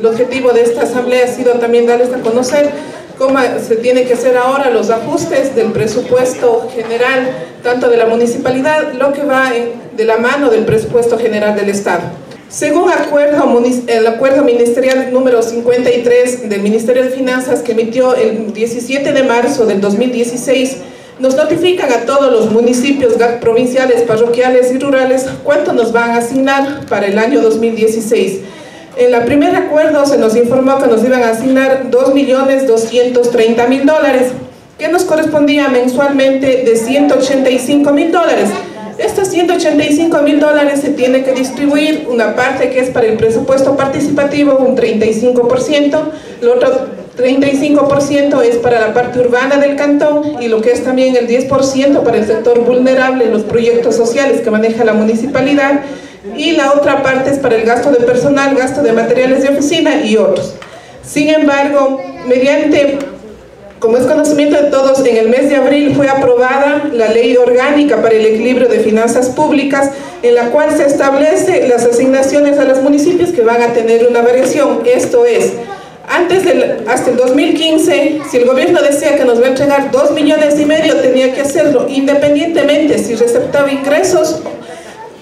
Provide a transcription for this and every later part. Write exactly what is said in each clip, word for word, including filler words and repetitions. el objetivo de esta asamblea ha sido también darles a conocer cómo se tiene que hacer ahora los ajustes del presupuesto general, tanto de la municipalidad, lo que va en, de la mano del presupuesto general del Estado. Según acuerdo, el acuerdo ministerial número cincuenta y tres del Ministerio de Finanzas que emitió el diecisiete de marzo del dos mil dieciséis, nos notifican a todos los municipios provinciales, parroquiales y rurales cuánto nos van a asignar para el año dos mil dieciséis. En el primer acuerdo se nos informó que nos iban a asignar dos millones doscientos treinta mil dólares, que nos correspondía mensualmente de ciento ochenta y cinco mil dólares. Estos ciento ochenta y cinco mil dólares se tiene que distribuir, una parte que es para el presupuesto participativo, un treinta y cinco por ciento, el otro treinta y cinco por ciento es para la parte urbana del cantón y lo que es también el diez por ciento para el sector vulnerable, los proyectos sociales que maneja la municipalidad, y la otra parte es para el gasto de personal, gasto de materiales de oficina y otros. Sin embargo, mediante... como es conocimiento de todos, en el mes de abril fue aprobada la Ley Orgánica para el Equilibrio de Finanzas Públicas, en la cual se establece las asignaciones a los municipios que van a tener una variación. Esto es, antes del, hasta el dos mil quince, si el gobierno decía que nos va a entregar dos millones y medio, tenía que hacerlo independientemente si receptaba ingresos,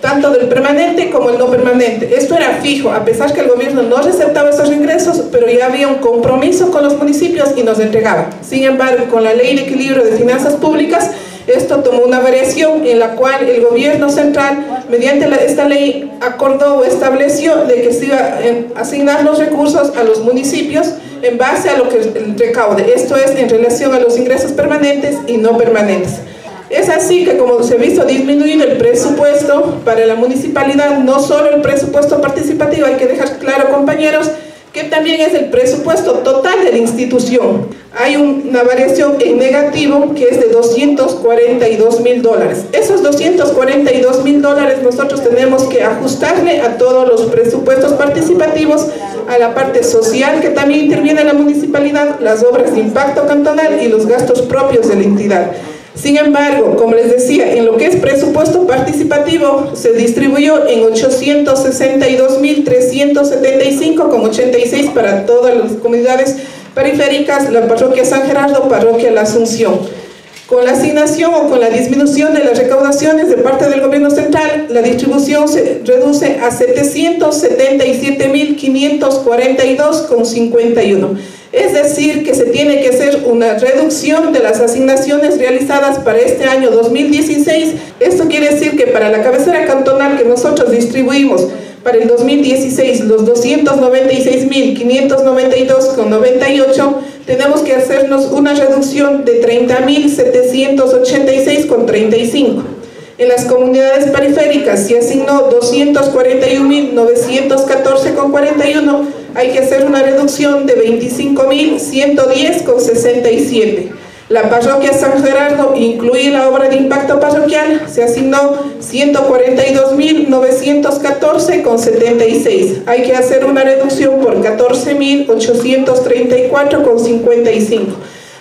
tanto del permanente como el no permanente. Esto era fijo, a pesar que el gobierno no receptaba esos ingresos, pero ya había un compromiso con los municipios y nos entregaba. Sin embargo, con la Ley de Equilibrio de Finanzas Públicas, esto tomó una variación en la cual el gobierno central, mediante la, esta ley, acordó o estableció de que se iba a asignar los recursos a los municipios en base a lo que recaude. Esto es en relación a los ingresos permanentes y no permanentes. Es así que como se ha visto disminuido el presupuesto para la municipalidad, no solo el presupuesto participativo, hay que dejar claro, compañeros, que también es el presupuesto total de la institución. Hay una variación en negativo que es de doscientos cuarenta y dos mil dólares. Esos doscientos cuarenta y dos mil dólares nosotros tenemos que ajustarle a todos los presupuestos participativos, a la parte social que también interviene en la municipalidad, las obras de impacto cantonal y los gastos propios de la entidad. Sin embargo, como les decía, en lo que es presupuesto participativo se distribuyó en ochocientos sesenta y dos mil trescientos setenta y cinco coma ochenta y seis para todas las comunidades periféricas, la parroquia San Gerardo, parroquia La Asunción. Con la asignación o con la disminución de las recaudaciones de parte del gobierno central, la distribución se reduce a setecientos setenta y siete mil quinientos cuarenta y dos coma cincuenta y uno. Es decir, que se tiene que hacer una reducción de las asignaciones realizadas para este año dos mil dieciséis. Esto quiere decir que para la cabecera cantonal que nosotros distribuimos para el dos mil dieciséis, los doscientos noventa y seis mil quinientos noventa y dos coma noventa y ocho, tenemos que hacernos una reducción de treinta mil setecientos ochenta y seis coma treinta y cinco. En las comunidades periféricas se asignó doscientos cuarenta y un mil novecientos catorce coma cuarenta y uno, hay que hacer una reducción de veinticinco mil ciento diez coma sesenta y siete. La parroquia San Gerardo, incluye la obra de impacto parroquial, se asignó ciento cuarenta y dos mil novecientos catorce coma setenta y seis. Hay que hacer una reducción por catorce mil ochocientos treinta y cuatro coma cincuenta y cinco.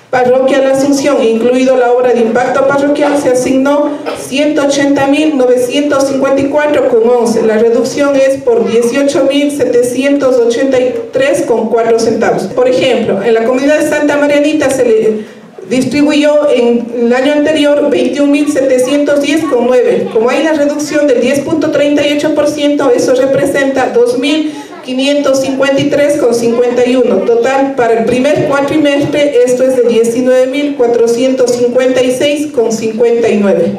Parroquia La Asunción, incluido la obra de impacto parroquial, se asignó ciento ochenta mil novecientos cincuenta y cuatro coma once. La reducción es por dieciocho mil setecientos ochenta y tres coma cuatro centavos. Por ejemplo, en la comunidad de Santa Marianita se le distribuyó en el año anterior veintiún mil setecientos diez coma nueve. Como hay la reducción del diez coma treinta y ocho por ciento, eso representa dos mil quinientos cincuenta y tres coma cincuenta y uno. Total, para el primer cuatrimestre, esto es de diecinueve mil cuatrocientos cincuenta y seis coma cincuenta y nueve.